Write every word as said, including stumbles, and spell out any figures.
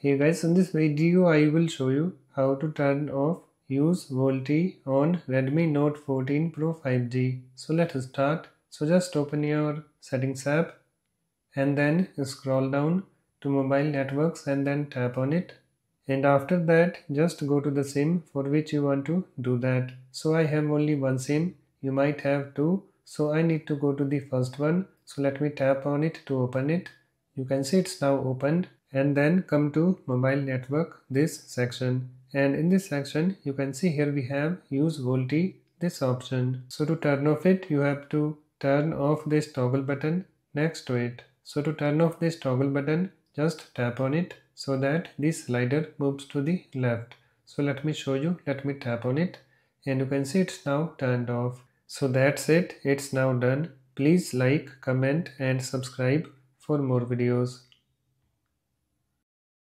Hey guys, in this video I will show you how to turn off use VoLTE on Redmi Note fourteen Pro five G. So let us start. So just open your settings app and then scroll down to mobile networks and then tap on it. And after that just go to the SIM for which you want to do that. So I have only one SIM, you might have two. So I need to go to the first one. So let me tap on it to open it. You can see it's now opened. And then come to mobile network, this section, and in this section you can see here we have use VoLTE, this option. So to turn off it you have to turn off this toggle button next to it. So to turn off this toggle button just tap on it so that this slider moves to the left. So let me show you, let me tap on it and you can see it's now turned off. So that's it, it's now done. Please like, comment and subscribe for more videos.